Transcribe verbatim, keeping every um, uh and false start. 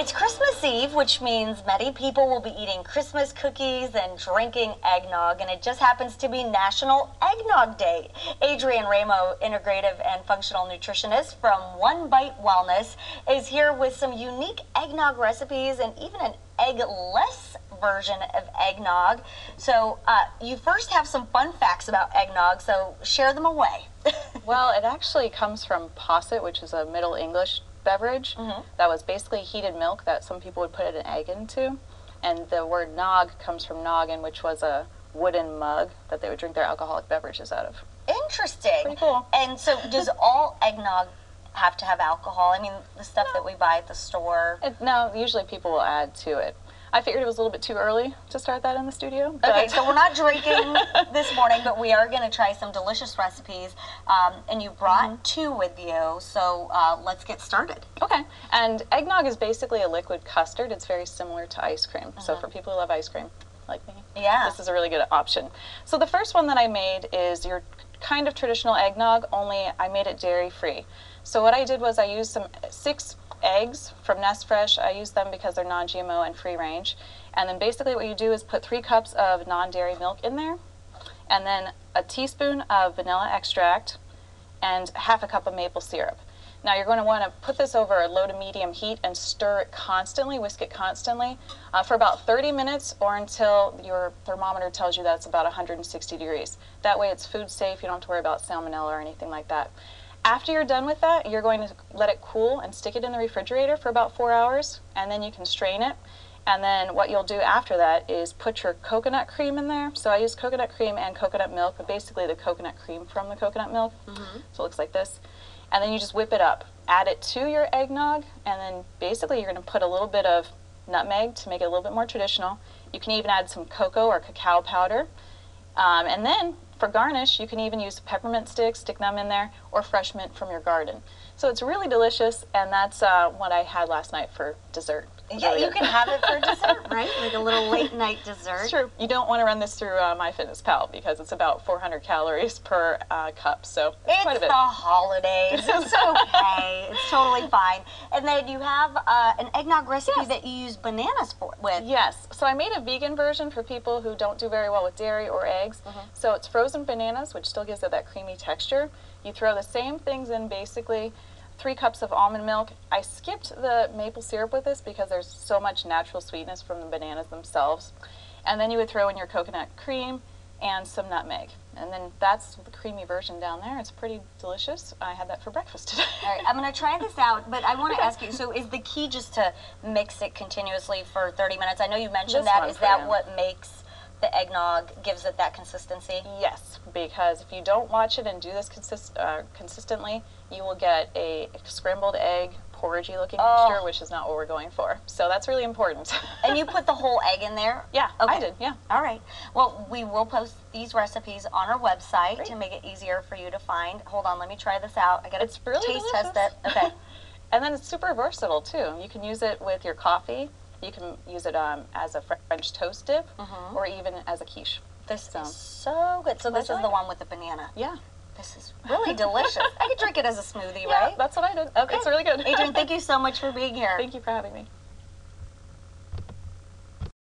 It's Christmas Eve, which means many people will be eating Christmas cookies and drinking eggnog, and it just happens to be National Eggnog Day. Adrienne Raimo, integrative and functional nutritionist from One Bite Wellness, is here with some unique eggnog recipes and even an eggless version of eggnog. So uh, you first have some fun facts about eggnog, so share them away. Well, it actually comes from posset, which is a Middle English beverage mm-hmm. that was basically heated milk that some people would put an egg into, and the word nog comes from noggin, which was a wooden mug that they would drink their alcoholic beverages out of. Interesting. Pretty cool. And so does all eggnog have to have alcohol? I mean, the stuff no. that we buy at the store? It, no, usually people will add to it. I figured it was a little bit too early to start that in the studio. But. Okay, so we're not drinking this morning, but we are going to try some delicious recipes. Um, and you brought mm-hmm. two with you, so uh, let's get started. Okay, and eggnog is basically a liquid custard. It's very similar to ice cream. Mm-hmm. So for people who love ice cream, like me, yeah. this is a really good option. So the first one that I made is your kind of traditional eggnog, only I made it dairy-free. So what I did was I used some six eggs from NestFresh. I use them because they're non G M O and free range. And then basically what you do is put three cups of non-dairy milk in there, and then a teaspoon of vanilla extract and half a cup of maple syrup. Now you're going to want to put this over a low to medium heat and stir it constantly, whisk it constantly uh, for about thirty minutes or until your thermometer tells you that's about one hundred sixty degrees. That way it's food safe, you don't have to worry about salmonella or anything like that. After you're done with that, you're going to let it cool and stick it in the refrigerator for about four hours, and then you can strain it. And then what you'll do after that is put your coconut cream in there. So I use coconut cream and coconut milk, but basically the coconut cream from the coconut milk. Mm-hmm. So it looks like this. And then you just whip it up. Add it to your eggnog, and then basically you're going to put a little bit of nutmeg to make it a little bit more traditional. You can even add some cocoa or cacao powder. Um, and then for garnish, you can even use peppermint sticks, stick them in there, or fresh mint from your garden. So it's really delicious, and that's uh, what I had last night for dessert. Yeah, you can have it for dessert, right? Like a little late-night dessert. Sure. You don't want to run this through uh, MyFitnessPal because it's about four hundred calories per uh, cup, so it's, it's quite a bit. It's the holidays. It's okay. It's totally fine. And then you have uh, an eggnog recipe yes. that you use bananas for, with. Yes. So I made a vegan version for people who don't do very well with dairy or eggs. Mm-hmm. So it's frozen bananas, which still gives it that creamy texture. You throw the same things in, basically three cups of almond milk. I skipped the maple syrup with this because there's so much natural sweetness from the bananas themselves. And then you would throw in your coconut cream and some nutmeg. And then that's the creamy version down there. It's pretty delicious. I had that for breakfast today. All right, I'm going to try this out, but I want to ask you, so is the key just to mix it continuously for thirty minutes? I know you mentioned that. Is that what makes the eggnog, gives it that consistency? Yes, because if you don't watch it and do this consist uh, consistently, you will get a scrambled egg, porridgey looking oh. mixture, which is not what we're going for. So that's really important. And you put the whole egg in there? Yeah, okay. I did, yeah. All right. Well, we will post these recipes on our website Great. To make it easier for you to find. Hold on, let me try this out. I gotta it's really taste delicious. Test it. Okay. And then it's super versatile too. You can use it with your coffee. You can use it um, as a French toast dip mm-hmm. or even as a quiche. This so. Is so good. So this is like the it. One with the banana. Yeah. This is really delicious. I could drink it as a smoothie, yeah, right? That's what I did. Okay. It's really good. Adrienne, thank you so much for being here. Thank you for having me.